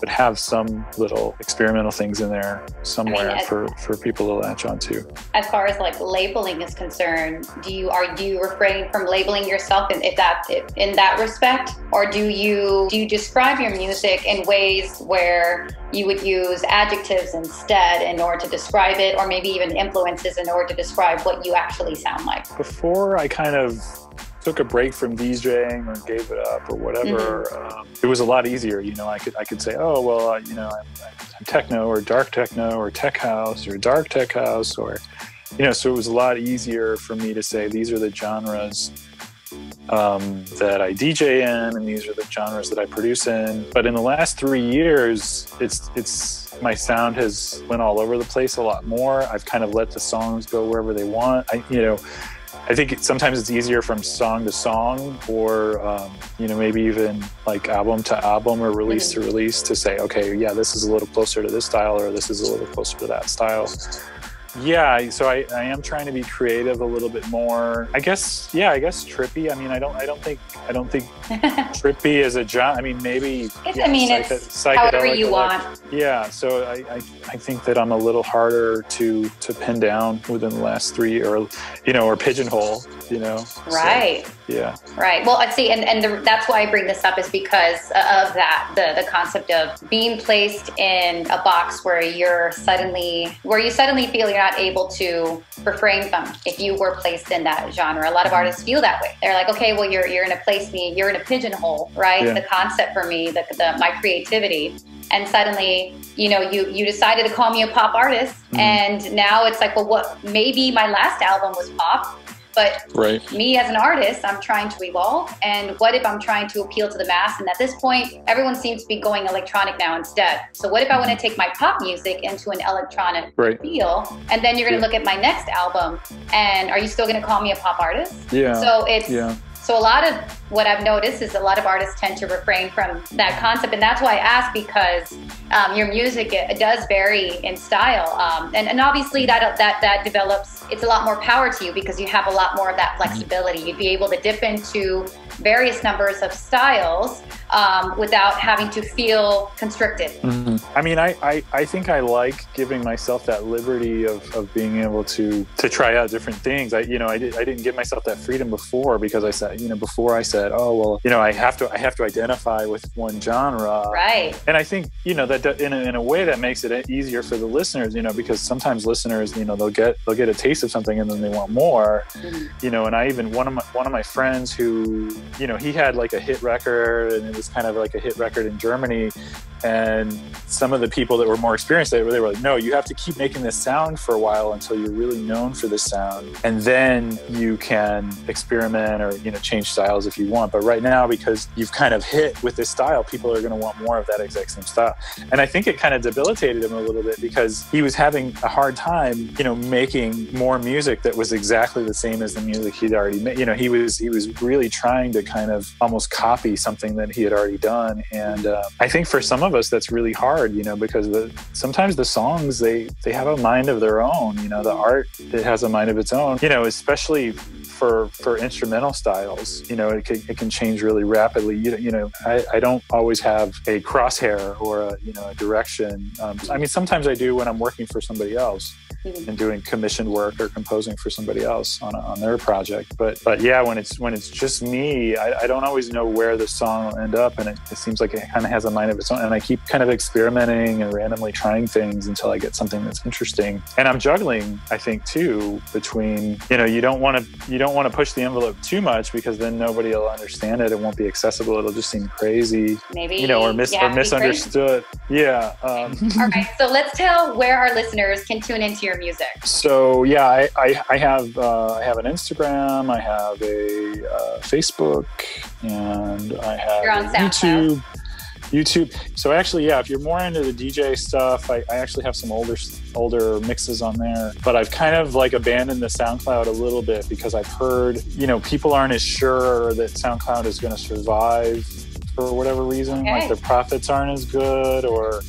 but have some little experimental things in there somewhere I mean, for as, for people to latch onto. As far as like labeling is concerned, do you are you refraining from labeling yourself in if that if, in that respect, or do you do you describe your music in ways where you would use adjectives instead in order to describe it, or maybe even influences in order to describe what you actually sound like? Before I kind of took a break from DJing or gave it up or whatever, mm-hmm. um, it was a lot easier. You know, I could I could say, oh, well, uh, you know, I'm, I'm techno or dark techno or tech house or dark tech house, or, you know, so it was a lot easier for me to say these are the genres Um, that I D J in, and these are the genres that I produce in. But in the last three years, it's it's my sound has went all over the place a lot more. I've kind of let the songs go wherever they want. I, you know, I think it, sometimes it's easier from song to song, or um, you know, maybe even like album to album or release to release, to say, okay, yeah, this is a little closer to this style, or this is a little closer to that style. Yeah, so I, I am trying to be creative a little bit more. I guess, yeah, I guess trippy. I mean, I don't, I don't think, I don't think trippy is a genre. I mean, maybe. It's, yeah, I mean, psych it's however you want. Yeah, so I, I, I think that I'm a little harder to to pin down within the last three, or, you know, or pigeonhole, you know. Right. So, yeah. Right. Well, I see, and and the, that's why I bring this up, is because of that, the the concept of being placed in a box where you're suddenly, where you suddenly feel you're not able to refrain from, if you were placed in that genre. A lot of artists feel that way. They're like, okay, well, you're you're gonna place me, you're in a pigeonhole, right? Yeah. The concept for me, the, the my creativity. And suddenly, you know, you, you decided to call me a pop artist. Mm. And now it's like, well, what, maybe my last album was pop, but right. me as an artist, I'm trying to evolve. And what if I'm trying to appeal to the mass? And at this point, everyone seems to be going electronic now instead. So what if I want to take my pop music into an electronic right. feel? And then you're going to yeah. look at my next album, and are you still going to call me a pop artist? Yeah. So it's... Yeah. So a lot of what I've noticed is a lot of artists tend to refrain from that concept. And that's why I ask, because um, your music, it, it does vary in style. Um, and, and obviously that, that, that develops, it's a lot more power to you, because you have a lot more of that flexibility. You'd be able to dip into various numbers of styles um, without having to feel constricted. Mm-hmm. I mean, I, I, I think I like giving myself that liberty of, of being able to to try out different things. I you know I, did, I didn't give myself that freedom before, because I said, you know, before I said, oh, well, you know, I have to I have to identify with one genre. Right. And I think, you know, that in a, in a way that makes it easier for the listeners, you know, because sometimes listeners, you know, they'll get they'll get a taste of something and then they want more. Mm-hmm. You know, and I even one of my one of my friends who, you know, he had like a hit record, and it was kind of like a hit record in Germany. And some of the people that were more experienced, they were, they were like, no, you have to keep making this sound for a while until you're really known for this sound. And then you can experiment or, you know, change styles if you you want. But right now, because you've kind of hit with this style, people are going to want more of that exact same style. And I think it kind of debilitated him a little bit because he was having a hard time, you know, making more music that was exactly the same as the music he'd already made. You know, he was he was really trying to kind of almost copy something that he had already done. And uh, I think for some of us, that's really hard, you know, because the, sometimes the songs, they, they have a mind of their own, you know, the art, it has a mind of its own, you know, especially for for instrumental styles, you know, it can, it can change really rapidly. You, you know, I, I don't always have a crosshair or a, you know, a direction. Um, I mean, sometimes I do when I'm working for somebody else and doing commissioned work or composing for somebody else on, a, on their project. But but yeah, when it's when it's just me, I, I don't always know where the song will end up, and it, it seems like it kind of has a mind of its own. And I keep kind of experimenting and randomly trying things until I get something that's interesting. And I'm juggling, I think, too, between, you know, you don't want to you don't want to push the envelope too much because then nobody will understand it. It won't be accessible. It'll just seem crazy, maybe, you know, or mis yeah, or misunderstood. Yeah. Um. All right. So let's tell where our listeners can tune into your music. So yeah, I, I, I have uh, I have an Instagram, I have a uh, Facebook, and I have on YouTube. SoundCloud. YouTube. So actually, yeah, if you're more into the D J stuff, I, I actually have some older older mixes on there. But I've kind of like abandoned the SoundCloud a little bit because I've heard, you know, people aren't as sure that SoundCloud is going to survive for whatever reason. Okay. Like the profits aren't as good, or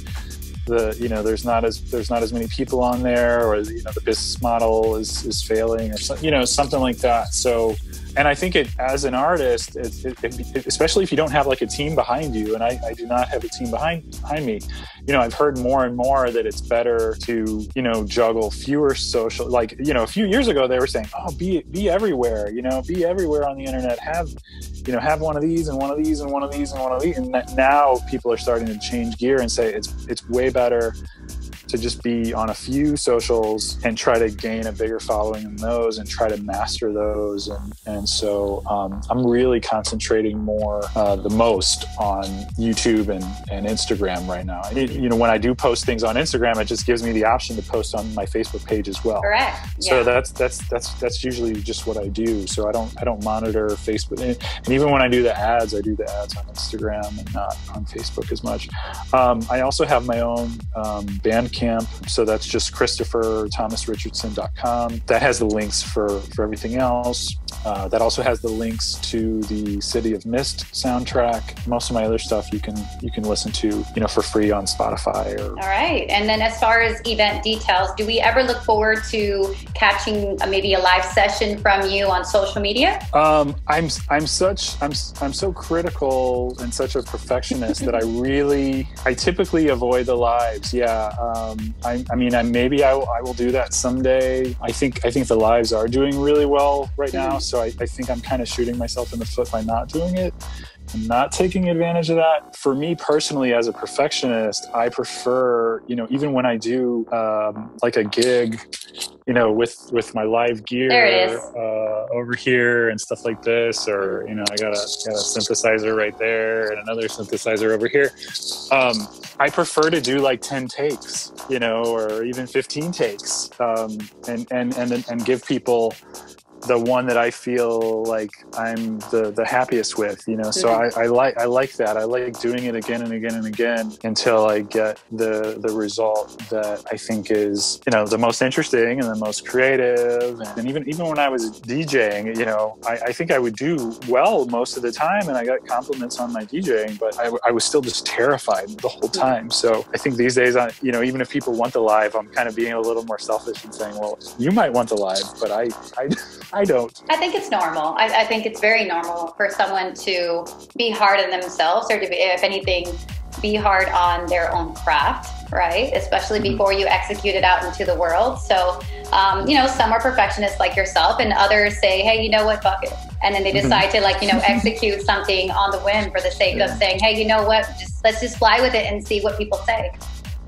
the, you know, there's not as there's not as many people on there, or, you know, the business model is is failing, or so, you know, something like that. So, and I think it as an artist, it, it, it, especially if you don't have like a team behind you, and I, I do not have a team behind behind me, you know, I've heard more and more that it's better to, you know, juggle fewer social, like, you know, a few years ago they were saying, oh, be be everywhere, you know, be everywhere on the internet, have, you know, have one of these and one of these and one of these and one of these, and now people are starting to change gear and say it's it's way better to just be on a few socials and try to gain a bigger following in those and try to master those. And, and so um, I'm really concentrating more uh, the most on YouTube and, and Instagram right now. It, you know, when I do post things on Instagram, it just gives me the option to post on my Facebook page as well. Correct. Yeah. So that's that's that's that's usually just what I do. So I don't I don't monitor Facebook, and, and even when I do the ads, I do the ads on Instagram and not on Facebook as much. Um, I also have my own um, band camp, so that's just Christopher Thomas Richardson dot com. That has the links for for everything else. Uh, that also has the links to the City of Mist soundtrack. Most of my other stuff you can you can listen to, you know, for free on Spotify. Or... All right. And then as far as event details, do we ever look forward to catching maybe a live session from you on social media? Um, I'm I'm such I'm I'm so critical and such a perfectionist that I really I typically avoid the lives. Yeah. Um, Um, I, I mean, I, maybe I, I will do that someday. I think I think the lives are doing really well right now, so I, I think I'm kind of shooting myself in the foot by not doing it. I'm not taking advantage of that. For me personally, as a perfectionist, I prefer, you know, even when I do um, like a gig, you know, with with my live gear uh, over here and stuff like this, or, you know, I got a, got a synthesizer right there and another synthesizer over here. Um, I prefer to do like ten takes, you know, or even fifteen takes, um, and and and and give people the one that I feel like I'm the, the happiest with, you know? So mm-hmm. I, I like, I like that. I like doing it again and again and again until I get the, the result that I think is, you know, the most interesting and the most creative. And even, even when I was DJing, you know, I, I think I would do well most of the time, and I got compliments on my DJing, but I, I was still just terrified the whole time. So I think these days, I, you know, even if people want the live, I'm kind of being a little more selfish and saying, well, you might want the live, but I, I, I don't. I think it's normal. I, I think it's very normal for someone to be hard on themselves, or to be, if anything, be hard on their own craft, right? Especially mm-hmm. before you execute it out into the world. So, um, you know, some are perfectionists like yourself, and others say, hey, you know what, fuck it. And then they decide to, like, you know, execute something on the whim for the sake yeah. of saying, hey, you know what, just, let's just fly with it and see what people say.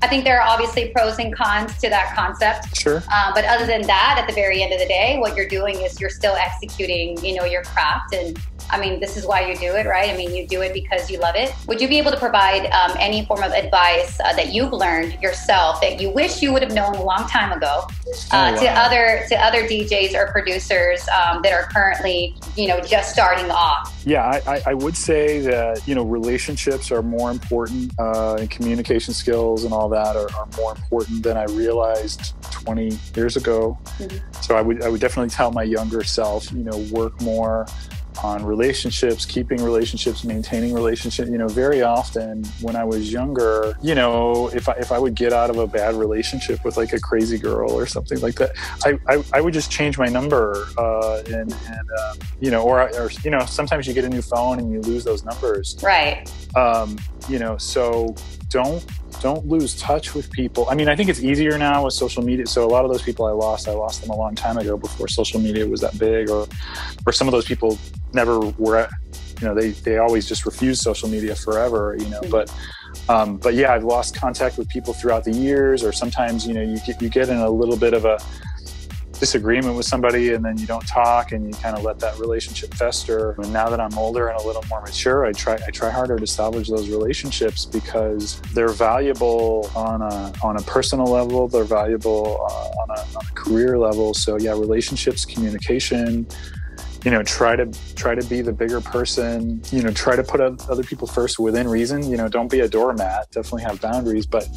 I think there are obviously pros and cons to that concept. Sure. Uh, but other than that, at the very end of the day, what you're doing is you're still executing, you know, your craft, and I mean, this is why you do it, right? I mean, you do it because you love it. Would you be able to provide um, any form of advice uh, that you've learned yourself that you wish you would have known a long time ago uh, oh, wow. to other to other D Js or producers um, that are currently, you know, just starting off? Yeah, I, I would say that, you know, relationships are more important uh, and communication skills and all that are, are more important than I realized twenty years ago. Mm-hmm. So I would, I would definitely tell my younger self, you know, work more on relationships, keeping relationships, maintaining relationships. You know, very often when I was younger, you know, if I, if I would get out of a bad relationship with like a crazy girl or something like that, I, I, I would just change my number uh, and, and uh, you know, or, or, you know, sometimes you get a new phone and you lose those numbers. Right. Um, you know, so don't, don't lose touch with people. I mean, I think it's easier now with social media. So a lot of those people I lost, I lost them a long time ago before social media was that big, or, or some of those people never were, you know, they, they always just refused social media forever, you know, but, um, but yeah, I've lost contact with people throughout the years, or sometimes, you know, you get, you get in a little bit of a disagreement with somebody and then you don't talk and you kind of let that relationship fester. And now that I'm older and a little more mature, I try I try harder to salvage those relationships because they're valuable on a on a personal level. They're valuable uh, on, a, on a career level. So yeah, relationships, communication. You know, try to try to be the bigger person. You know, try to put other people first within reason. You know, don't be a doormat. Definitely have boundaries, but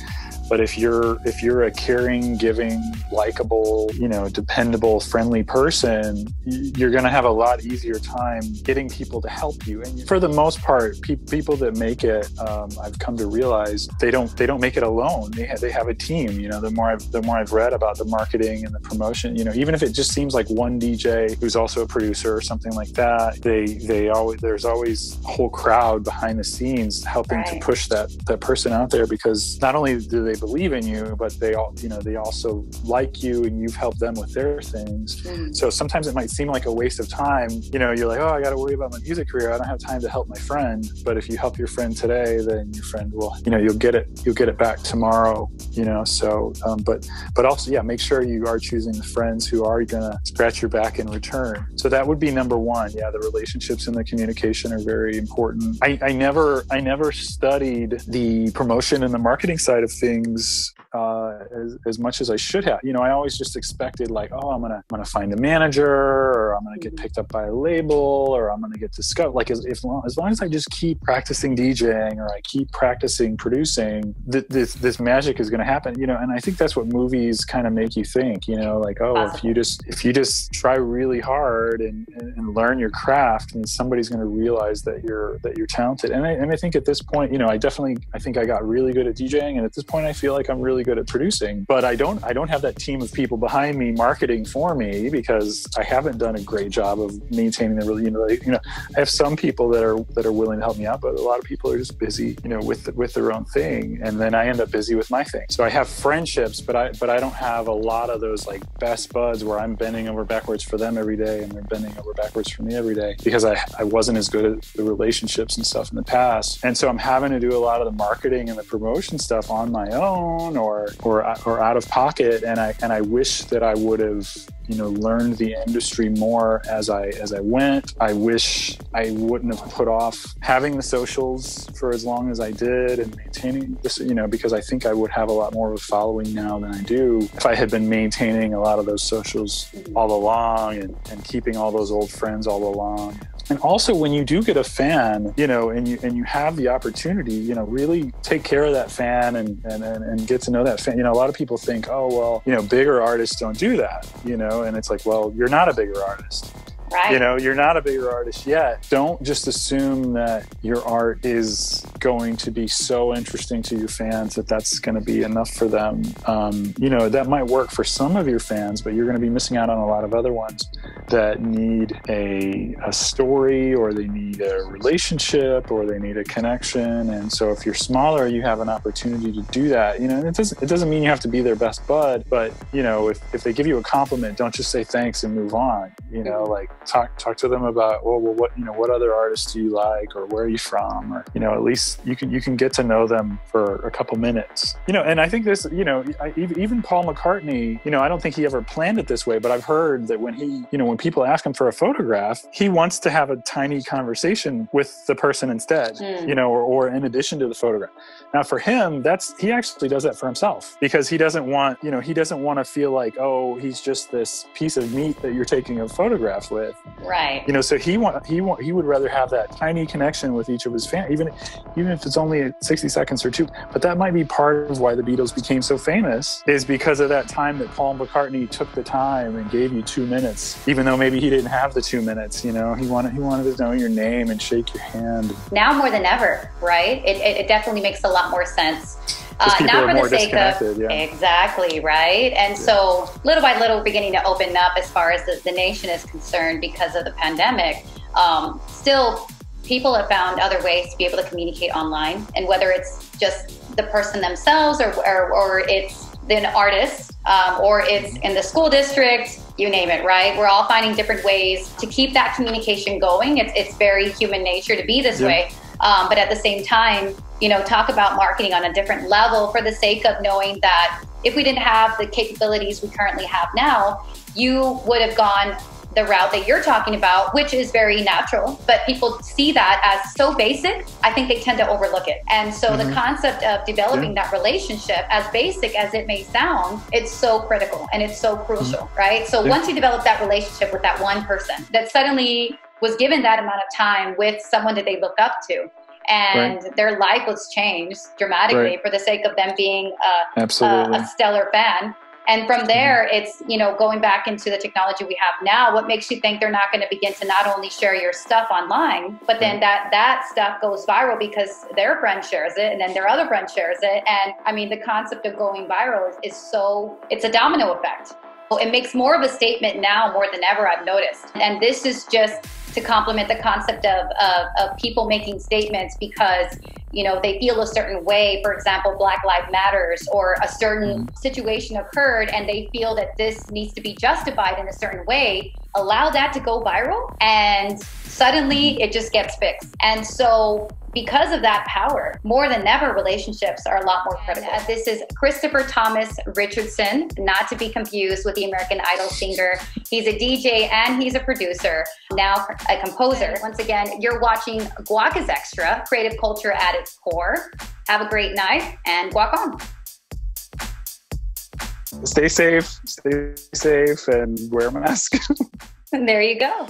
but if you're if you're a caring, giving, likable, you know, dependable, friendly person, you're going to have a lot easier time getting people to help you. And for the most part, pe people that make it, um, I've come to realize they don't they don't make it alone. They ha they have a team. You know, the more I've the more I've read about the marketing and the promotion, you know, even if it just seems like one D J who's also a producer or something like that, they they always there's always a whole crowd behind the scenes helping right. to push that that person out there, because not only do they believe in you, but they all you know they also like you and you've helped them with their things. Mm. So sometimes it might seem like a waste of time. You know, you're like, oh, I got to worry about my music career. I don't have time to help my friend. But if you help your friend today, then your friend will you know you'll get it you'll get it back tomorrow. You know, so um, but but also yeah, make sure you are choosing the friends who are gonna scratch your back in return. So that would be number one. Yeah, the relationships and the communication are very important. I, I never, I never studied the promotion and the marketing side of things uh, as, as much as I should have. You know, I always just expected like, oh, I'm gonna, I'm gonna find a manager, or I'm gonna get picked up by a label, or I'm gonna get discovered. Like, as if long, as long as I just keep practicing DJing, or I keep practicing producing, th this this magic is gonna happen. You know, and I think that's what movies kind of make you think. You know, like, oh, awesome. if you just if you just try really hard and And, and learn your craft, and somebody's going to realize that you're that you're talented. And I, and I think at this point, you know, I definitely I think I got really good at DJing, and at this point, I feel like I'm really good at producing. But I don't I don't have that team of people behind me marketing for me, because I haven't done a great job of maintaining the really you know you know I have some people that are that are willing to help me out, but a lot of people are just busy you know with with their own thing, and then I end up busy with my thing. So I have friendships, but I but I don't have a lot of those like best buds where I'm bending over backwards for them every day, and they're bending over backwards for me every day, because I, I wasn't as good at the relationships and stuff in the past. And so I'm having to do a lot of the marketing and the promotion stuff on my own, or or, or out of pocket. And I and I wish that I would have you know learned the industry more as I as I went. I wish I wouldn't have put off having the socials for as long as I did and maintaining this, you know, because I think I would have a lot more of a following now than I do if I had been maintaining a lot of those socials all along, and, and keeping all those old friends all along. And also, when you do get a fan, you know, and you and you have the opportunity, you know, really take care of that fan and and, and and get to know that fan. You know, a lot of people think, oh, well, you know, bigger artists don't do that, you know, and it's like, well, you're not a bigger artist. Right. You know, you're not a bigger artist yet. Don't just assume that your art is going to be so interesting to your fans that that's going to be enough for them. Um, you know, that might work for some of your fans, but you're going to be missing out on a lot of other ones that need a, a story, or they need a relationship, or they need a connection. And so if you're smaller, you have an opportunity to do that. You know, and it doesn't, it doesn't mean you have to be their best bud, but, you know, if, if they give you a compliment, don't just say thanks and move on. You know, like, talk talk to them about, well, well, what you know, what other artists do you like, or where are you from, or you know, at least you can you can get to know them for a couple minutes, you know. And I think this, you know, I, even Paul McCartney, you know, I don't think he ever planned it this way, but I've heard that when he, you know, when people ask him for a photograph, he wants to have a tiny conversation with the person instead, mm. you know, or, or in addition to the photograph. Now for him, that's he actually does that for himself, because he doesn't want, you know, he doesn't want to feel like, oh, he's just this piece of meat that you're taking a photograph with. Right. You know, so he want he want he would rather have that tiny connection with each of his fans, even even if it's only sixty seconds or two. But that might be part of why the Beatles became so famous, is because of that time that Paul McCartney took the time and gave you two minutes, even though maybe he didn't have the two minutes. You know, he wanted he wanted to know your name and shake your hand. Now more than ever, right? It it, it definitely makes a lot more sense. Uh, not for the sake of, yeah. Exactly, right? And yeah. So little by little beginning to open up as far as the, the nation is concerned because of the pandemic. Um, still, people have found other ways to be able to communicate online. And whether it's just the person themselves or, or, or it's an artist um, or it's in the school district, you name it, right? We're all finding different ways to keep that communication going. It's, it's very human nature to be this yeah. way. Um, but at the same time, you know, talk about marketing on a different level for the sake of knowing that if we didn't have the capabilities we currently have now, you would have gone the route that you're talking about, which is very natural, but people see that as so basic, I think they tend to overlook it. And so mm-hmm. the concept of developing yeah. that relationship, as basic as it may sound, it's so critical and it's so crucial, mm-hmm. right? So yeah. once you develop that relationship with that one person that suddenly was given that amount of time with someone that they look up to, and right. their life was changed dramatically right. for the sake of them being a, a, a stellar fan. And from there, mm-hmm. it's, you know, going back into the technology we have now, what makes you think they're not going to begin to not only share your stuff online, but then right. that, that stuff goes viral because their friend shares it and then their other friend shares it. And I mean, the concept of going viral is, is so, it's a domino effect. It makes more of a statement now more than ever, I've noticed. And this is just to complement the concept of, of, of people making statements because, you know, they feel a certain way, for example, Black Lives Matters, or a certain mm. situation occurred and they feel that this needs to be justified in a certain way, allow that to go viral and suddenly it just gets fixed. And so because of that power, more than ever, relationships are a lot more critical. And, uh, this is Christopher Thomas Richardson, not to be confused with the American Idol singer. He's a D J and he's a producer, now a composer. Once again, you're watching Guac is Extra, creative culture at its core. Have a great night and guac on. Stay safe, stay safe, and wear a mask. And there you go.